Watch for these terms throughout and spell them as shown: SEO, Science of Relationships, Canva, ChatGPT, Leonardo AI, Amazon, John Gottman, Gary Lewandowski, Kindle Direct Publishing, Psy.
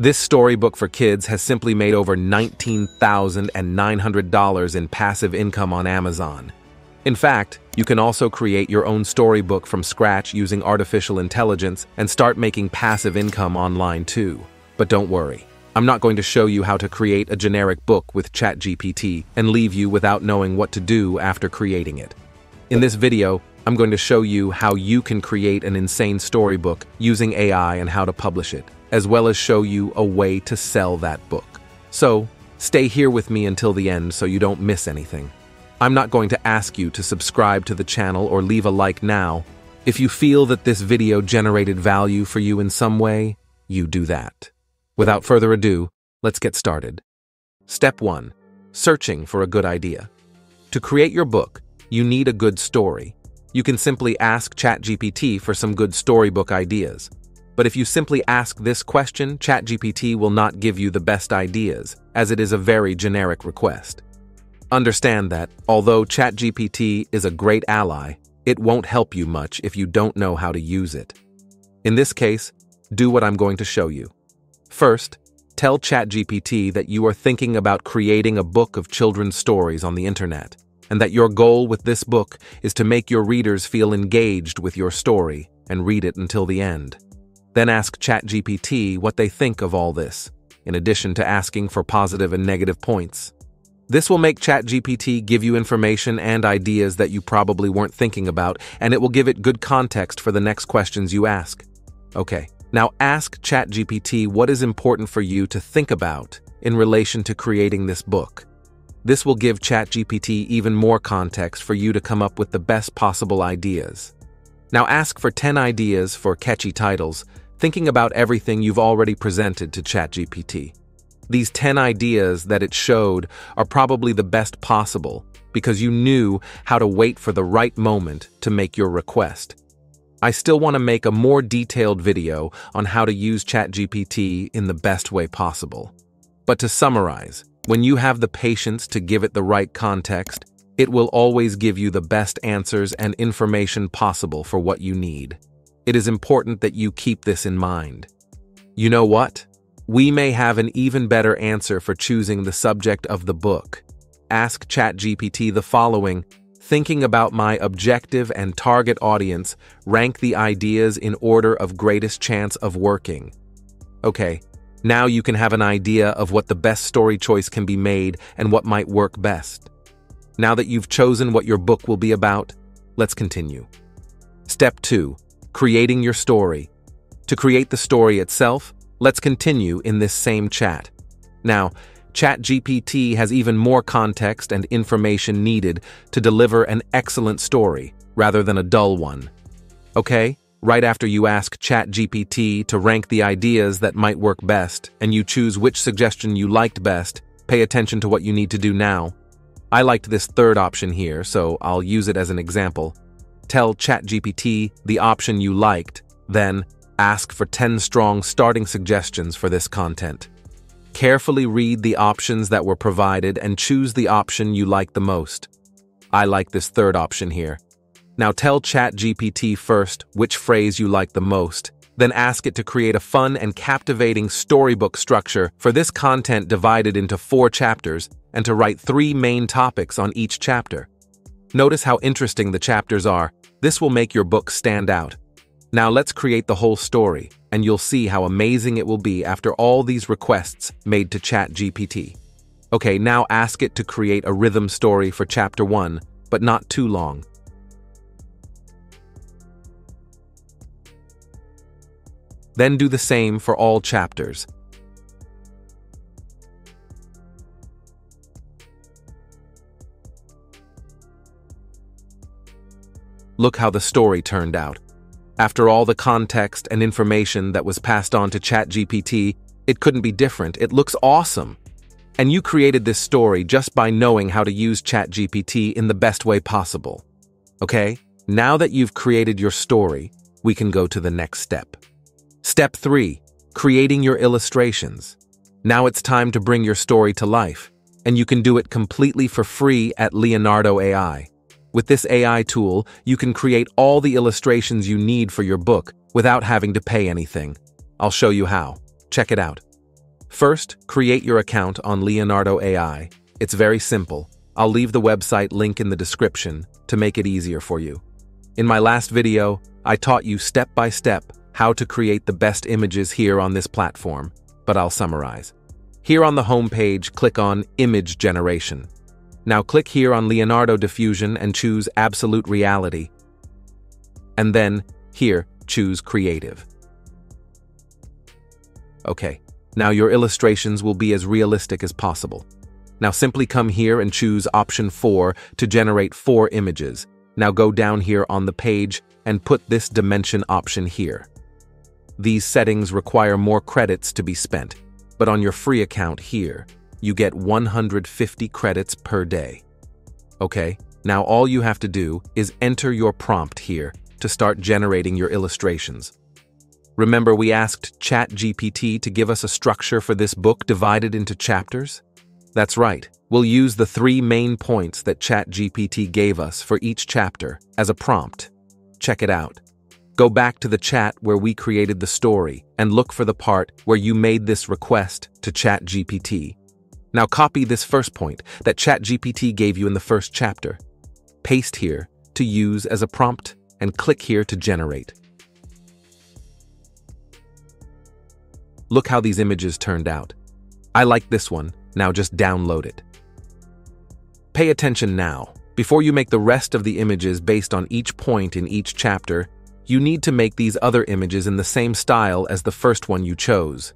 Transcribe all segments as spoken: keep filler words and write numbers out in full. This storybook for kids has simply made over nineteen thousand nine hundred dollars in passive income on Amazon. In fact, you can also create your own storybook from scratch using artificial intelligence and start making passive income online too. But don't worry, I'm not going to show you how to create a generic book with ChatGPT and leave you without knowing what to do after creating it. In this video, I'm going to show you how you can create an insane storybook using A I and how to publish it, as well as show you a way to sell that book. So, stay here with me until the end so you don't miss anything. I'm not going to ask you to subscribe to the channel or leave a like now. If you feel that this video generated value for you in some way, you do that. Without further ado, let's get started. Step one. Searching for a good idea. To create your book, you need a good story. You can simply ask ChatGPT for some good storybook ideas. But if you simply ask this question, ChatGPT will not give you the best ideas, as it is a very generic request. Understand that, although ChatGPT is a great ally, it won't help you much if you don't know how to use it. In this case, do what I'm going to show you. First, tell ChatGPT that you are thinking about creating a book of children's stories on the internet, and that your goal with this book is to make your readers feel engaged with your story and read it until the end. Then ask ChatGPT what they think of all this, in addition to asking for positive and negative points. This will make ChatGPT give you information and ideas that you probably weren't thinking about, and it will give it good context for the next questions you ask. Okay, now ask ChatGPT what is important for you to think about in relation to creating this book. This will give ChatGPT even more context for you to come up with the best possible ideas. Now ask for ten ideas for catchy titles, thinking about everything you've already presented to ChatGPT. These ten ideas that it showed are probably the best possible because you knew how to wait for the right moment to make your request. I still want to make a more detailed video on how to use ChatGPT in the best way possible. But to summarize, when you have the patience to give it the right context, it will always give you the best answers and information possible for what you need. It is important that you keep this in mind. You know what? We may have an even better answer for choosing the subject of the book. Ask ChatGPT the following: thinking about my objective and target audience, rank the ideas in order of greatest chance of working. Okay, now you can have an idea of what the best story choice can be made and what might work best. Now that you've chosen what your book will be about, let's continue. Step two. Creating your story. To create the story itself, let's continue in this same chat. Now, ChatGPT has even more context and information needed to deliver an excellent story, rather than a dull one. Okay, right after you ask ChatGPT to rank the ideas that might work best, and you choose which suggestion you liked best, pay attention to what you need to do now. I liked this third option here, so I'll use it as an example. Tell ChatGPT the option you liked, then ask for ten strong starting suggestions for this content. Carefully read the options that were provided and choose the option you like the most. I like this third option here. Now tell ChatGPT first which phrase you like the most, then ask it to create a fun and captivating storybook structure for this content divided into four chapters and to write three main topics on each chapter. Notice how interesting the chapters are. This will make your book stand out. Now let's create the whole story, and you'll see how amazing it will be after all these requests made to ChatGPT. Okay, now ask it to create a rhythm story for chapter one, but not too long. Then do the same for all chapters. Look how the story turned out. After all the context and information that was passed on to ChatGPT, it couldn't be different. It looks awesome. And you created this story just by knowing how to use ChatGPT in the best way possible. Okay, now that you've created your story, we can go to the next step. Step three. Creating your illustrations. Now it's time to bring your story to life, and you can do it completely for free at Leonardo A I. With this A I tool, you can create all the illustrations you need for your book without having to pay anything. I'll show you how. Check it out. First, create your account on Leonardo A I. It's very simple. I'll leave the website link in the description to make it easier for you. In my last video, I taught you step by step how to create the best images here on this platform, but I'll summarize. Here on the home page, click on Image Generation. Now click here on Leonardo Diffusion and choose Absolute Reality. And then, here, choose Creative. Okay, now your illustrations will be as realistic as possible. Now simply come here and choose option four to generate four images. Now go down here on the page and put this dimension option here. These settings require more credits to be spent, but on your free account here, you get one hundred fifty credits per day. Okay, now all you have to do is enter your prompt here to start generating your illustrations. Remember, we asked ChatGPT to give us a structure for this book divided into chapters? That's right, we'll use the three main points that ChatGPT gave us for each chapter as a prompt. Check it out. Go back to the chat where we created the story and look for the part where you made this request to ChatGPT. Now copy this first point that ChatGPT gave you in the first chapter. Paste here to use as a prompt and click here to generate. Look how these images turned out. I like this one, now just download it. Pay attention now. Before you make the rest of the images based on each point in each chapter, you need to make these other images in the same style as the first one you chose.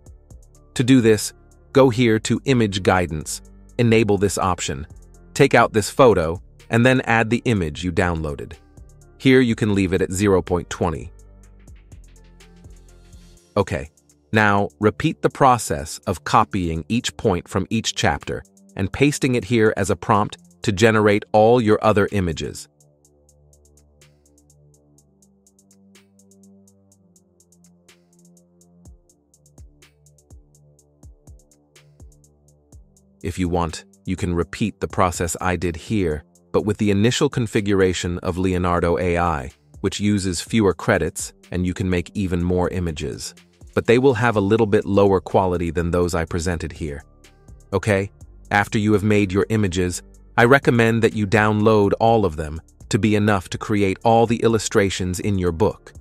To do this, go here to Image Guidance, enable this option, take out this photo, and then add the image you downloaded. Here you can leave it at zero point two zero. Okay, now repeat the process of copying each point from each chapter and pasting it here as a prompt to generate all your other images. If you want, you can repeat the process I did here, but with the initial configuration of Leonardo A I, which uses fewer credits, and you can make even more images. But they will have a little bit lower quality than those I presented here. Okay, after you have made your images, I recommend that you download all of them to be enough to create all the illustrations in your book.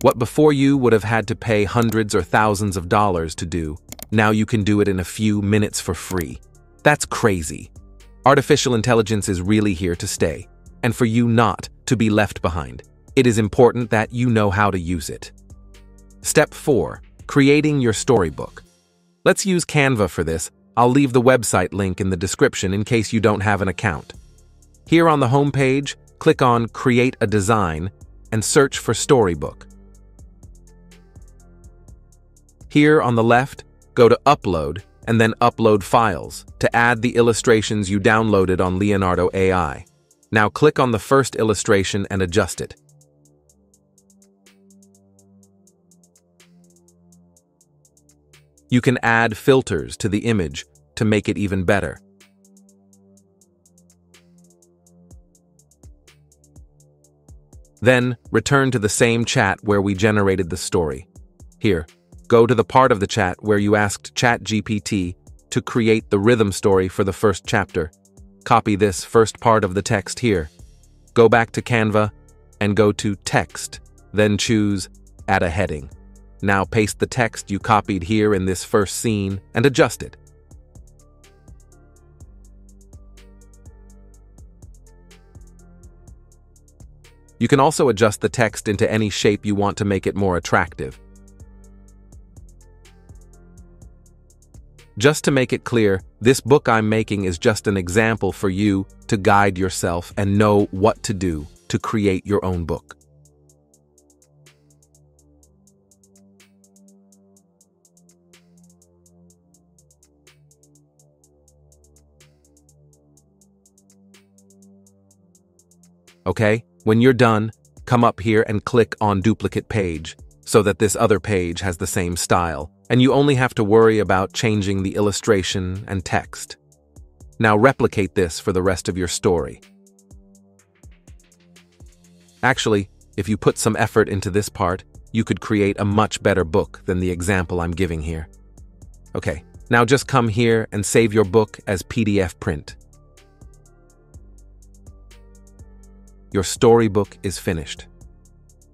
What before you would have had to pay hundreds or thousands of dollars to do, now you can do it in a few minutes for free. That's crazy. Artificial intelligence is really here to stay, and for you not to be left behind. It is important that you know how to use it. Step four, creating your storybook. Let's use Canva for this. I'll leave the website link in the description in case you don't have an account. Here on the home page, click on Create a Design and search for Storybook. Here on the left, go to Upload and then Upload Files to add the illustrations you downloaded on Leonardo A I. Now click on the first illustration and adjust it. You can add filters to the image to make it even better. Then, return to the same chat where we generated the story. Here, go to the part of the chat where you asked ChatGPT to create the rhythm story for the first chapter. Copy this first part of the text here. Go back to Canva and go to Text, then choose Add a Heading. Now paste the text you copied here in this first scene and adjust it. You can also adjust the text into any shape you want to make it more attractive. Just to make it clear, this book I'm making is just an example for you to guide yourself and know what to do to create your own book. Okay, when you're done, come up here and click on Duplicate Page so that this other page has the same style, and you only have to worry about changing the illustration and text. Now replicate this for the rest of your story. Actually, if you put some effort into this part, you could create a much better book than the example I'm giving here. Okay, Now just come here and save your book as P D F print. Your storybook is finished.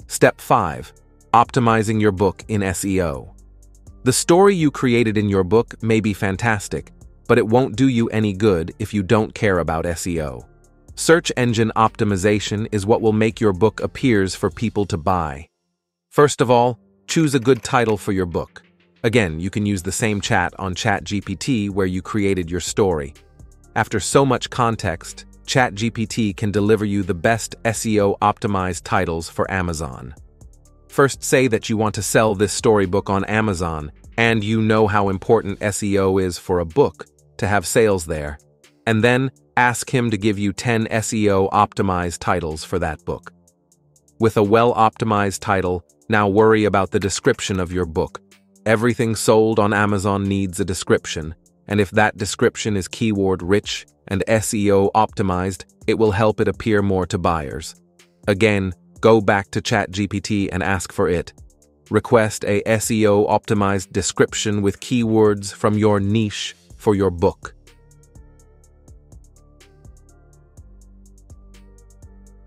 Step five. Optimizing your book in S E O. The story you created in your book may be fantastic, but it won't do you any good if you don't care about S E O. Search engine optimization is what will make your book appear for people to buy. First of all, choose a good title for your book. Again, you can use the same chat on ChatGPT where you created your story. After so much context, ChatGPT can deliver you the best S E O-optimized titles for Amazon. First, say that you want to sell this storybook on Amazon, and you know how important S E O is for a book to have sales there. And then, ask him to give you ten S E O-optimized titles for that book. With a well-optimized title, now worry about the description of your book. Everything sold on Amazon needs a description, and if that description is keyword-rich and S E O-optimized, it will help it appear more to buyers. Again, go back to ChatGPT and ask for it. Request a S E O-optimized description with keywords from your niche for your book.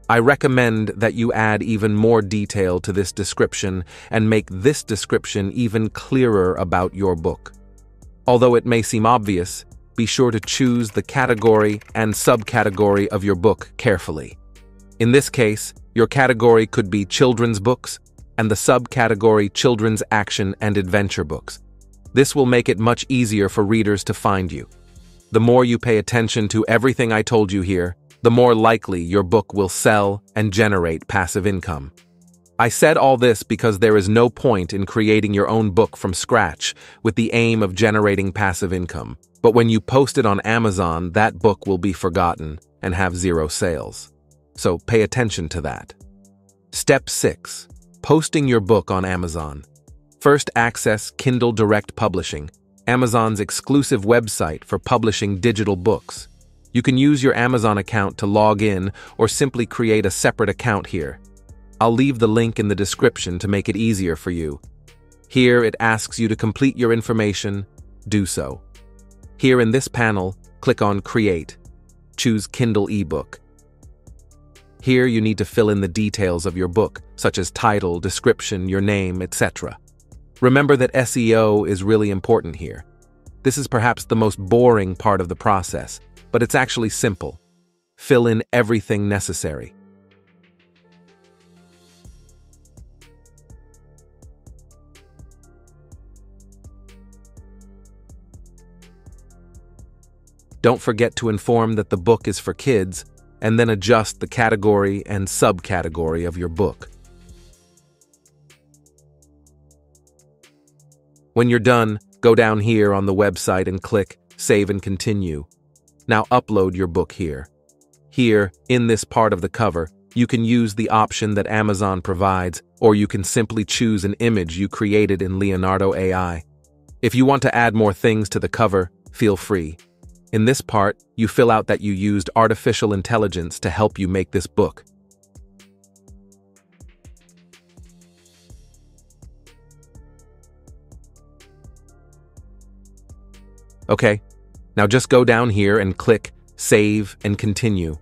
I recommend that you add even more detail to this description and make this description even clearer about your book. Although it may seem obvious, be sure to choose the category and subcategory of your book carefully. In this case, your category could be children's books and the subcategory children's action and adventure books. This will make it much easier for readers to find you. The more you pay attention to everything I told you here, the more likely your book will sell and generate passive income. I said all this because there is no point in creating your own book from scratch with the aim of generating passive income, but when you post it on Amazon, that book will be forgotten and have zero sales. So pay attention to that. Step six. Posting your book on Amazon. First, access Kindle Direct Publishing, Amazon's exclusive website for publishing digital books. You can use your Amazon account to log in or simply create a separate account here. I'll leave the link in the description to make it easier for you. Here it asks you to complete your information. Do so. Here in this panel, click on Create. Choose Kindle eBook. Here you need to fill in the details of your book, such as title, description, your name, et cetera. Remember that S E O is really important here. This is perhaps the most boring part of the process, but it's actually simple. Fill in everything necessary. Don't forget to inform that the book is for kids, and then adjust the category and subcategory of your book. When you're done, go down here on the website and click Save and Continue. Now upload your book here. Here, in this part of the cover, you can use the option that Amazon provides, or you can simply choose an image you created in Leonardo A I. If you want to add more things to the cover, feel free. In this part, you fill out that you used artificial intelligence to help you make this book. Okay. Now just go down here and click Save and Continue.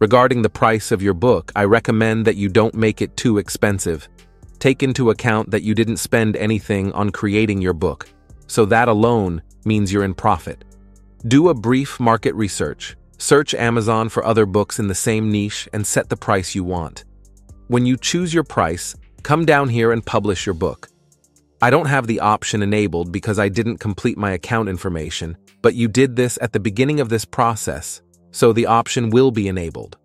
Regarding the price of your book, I recommend that you don't make it too expensive. Take into account that you didn't spend anything on creating your book, so that alone means you're in profit. Do a brief market research. Search Amazon for other books in the same niche and set the price you want. When you choose your price, come down here and publish your book. I don't have the option enabled because I didn't complete my account information, but you did this at the beginning of this process, so the option will be enabled.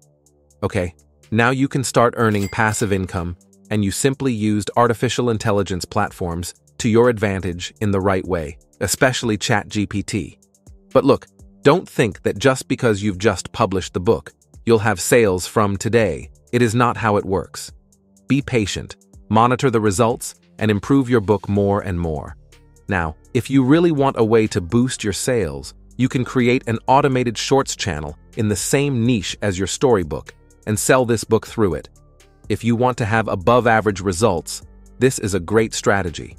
Okay, now you can start earning passive income, and you simply used artificial intelligence platforms to your advantage in the right way, especially ChatGPT. But look, don't think that just because you've just published the book, you'll have sales from today. It is not how it works. Be patient, monitor the results, and improve your book more and more. Now, if you really want a way to boost your sales, you can create an automated shorts channel in the same niche as your storybook and sell this book through it. If you want to have above average results, this is a great strategy.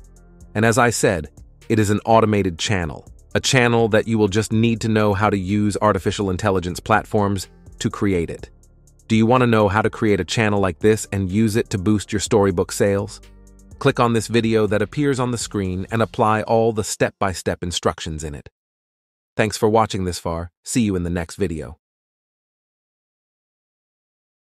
And as I said, it is an automated channel, a channel that you will just need to know how to use artificial intelligence platforms to create it. Do you want to know how to create a channel like this and use it to boost your storybook sales? Click on this video that appears on the screen and apply all the step-by-step instructions in it. Thanks for watching this far. See you in the next video.